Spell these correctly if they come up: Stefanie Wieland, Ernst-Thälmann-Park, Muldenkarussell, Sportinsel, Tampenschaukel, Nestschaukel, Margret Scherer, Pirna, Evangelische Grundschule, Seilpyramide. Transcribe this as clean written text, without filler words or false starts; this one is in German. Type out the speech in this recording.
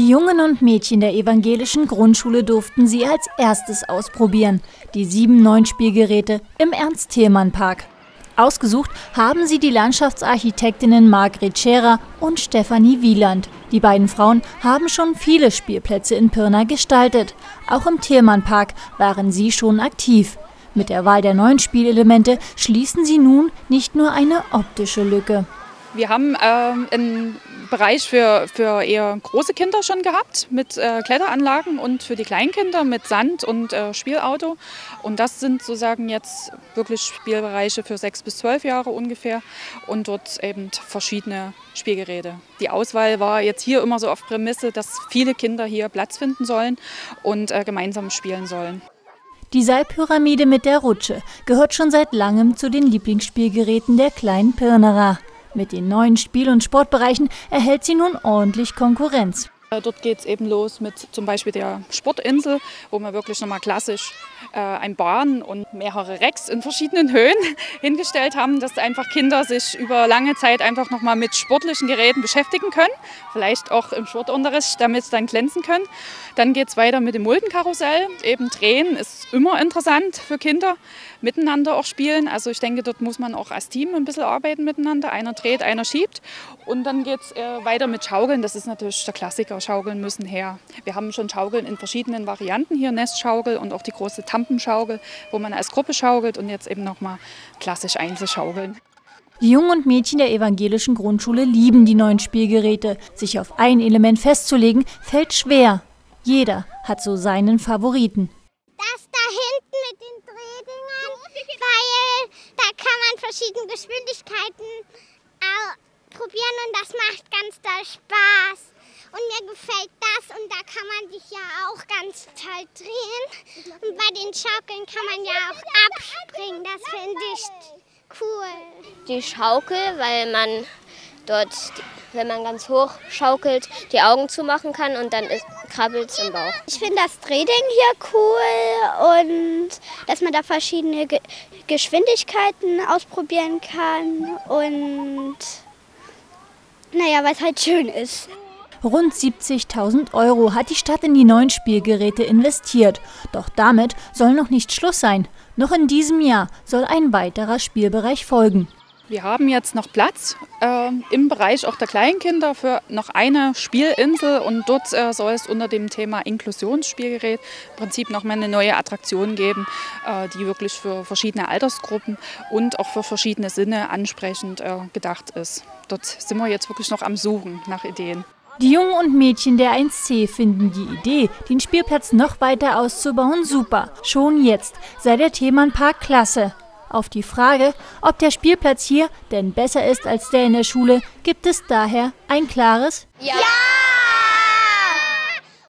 Die Jungen und Mädchen der evangelischen Grundschule durften sie als erstes ausprobieren, die 7-9 Spielgeräte im Ernst-Thälmann-Park. Ausgesucht haben sie die Landschaftsarchitektinnen Margret Scherer und Stefanie Wieland. Die beiden Frauen haben schon viele Spielplätze in Pirna gestaltet. Auch im Thälmann-Park waren sie schon aktiv. Mit der Wahl der neuen Spielelemente schließen sie nun nicht nur eine optische Lücke. Wir haben einen Bereich für eher große Kinder schon gehabt mit Kletteranlagen und für die Kleinkinder mit Sand und Spielauto. Und das sind sozusagen jetzt wirklich Spielbereiche für 6 bis 12 Jahre ungefähr und dort eben verschiedene Spielgeräte. Die Auswahl war jetzt hier immer so auf Prämisse, dass viele Kinder hier Platz finden sollen und gemeinsam spielen sollen. Die Seilpyramide mit der Rutsche gehört schon seit langem zu den Lieblingsspielgeräten der kleinen Pirnerer. Mit den neuen Spiel- und Sportbereichen erhält sie nun ordentlich Konkurrenz. Dort geht es eben los mit zum Beispiel der Sportinsel, wo man wirklich nochmal klassisch ein Bahn und mehrere Racks in verschiedenen Höhen hingestellt haben, dass einfach Kinder sich über lange Zeit einfach nochmal mit sportlichen Geräten beschäftigen können, vielleicht auch im Sportunterricht, damit sie dann glänzen können. Dann geht es weiter mit dem Muldenkarussell, eben drehen ist immer interessant für Kinder, miteinander auch spielen. Also ich denke, dort muss man auch als Team ein bisschen arbeiten miteinander, einer dreht, einer schiebt. Und dann geht es weiter mit Schaukeln, das ist natürlich der Klassiker. Schaukeln müssen her. Wir haben schon Schaukeln in verschiedenen Varianten hier, Nestschaukel und auch die große Tampenschaukel, wo man als Gruppe schaukelt und jetzt eben nochmal klassisch einzelschaukeln. Die Jungen und Mädchen der evangelischen Grundschule lieben die neuen Spielgeräte. Sich auf ein Element festzulegen, fällt schwer. Jeder hat so seinen Favoriten. Das da hinten mit den Drehdingern, weil da kann man verschiedene Geschwindigkeiten probieren und das macht ganz doll Spaß. Und mir gefällt das und da kann man sich ja auch ganz toll drehen. Und bei den Schaukeln kann man ja auch abspringen, das finde ich cool. Die Schaukel, weil man dort, wenn man ganz hoch schaukelt, die Augen zumachen kann und dann krabbelt es im Bauch. Ich finde das Drehding hier cool und dass man da verschiedene Geschwindigkeiten ausprobieren kann und naja, weil es halt schön ist. Rund 70.000 € hat die Stadt in die neuen Spielgeräte investiert. Doch damit soll noch nicht Schluss sein. Noch in diesem Jahr soll ein weiterer Spielbereich folgen. Wir haben jetzt noch Platz im Bereich auch der Kleinkinder für noch eine Spielinsel und dort soll es unter dem Thema Inklusionsspielgerät im Prinzip nochmal eine neue Attraktion geben, die wirklich für verschiedene Altersgruppen und auch für verschiedene Sinne ansprechend gedacht ist. Dort sind wir jetzt wirklich noch am Suchen nach Ideen. Die Jungen und Mädchen der 1C finden die Idee, den Spielplatz noch weiter auszubauen, super. Schon jetzt sei der Thälmann-Park klasse. Auf die Frage, ob der Spielplatz hier denn besser ist als der in der Schule, gibt es daher ein klares Ja!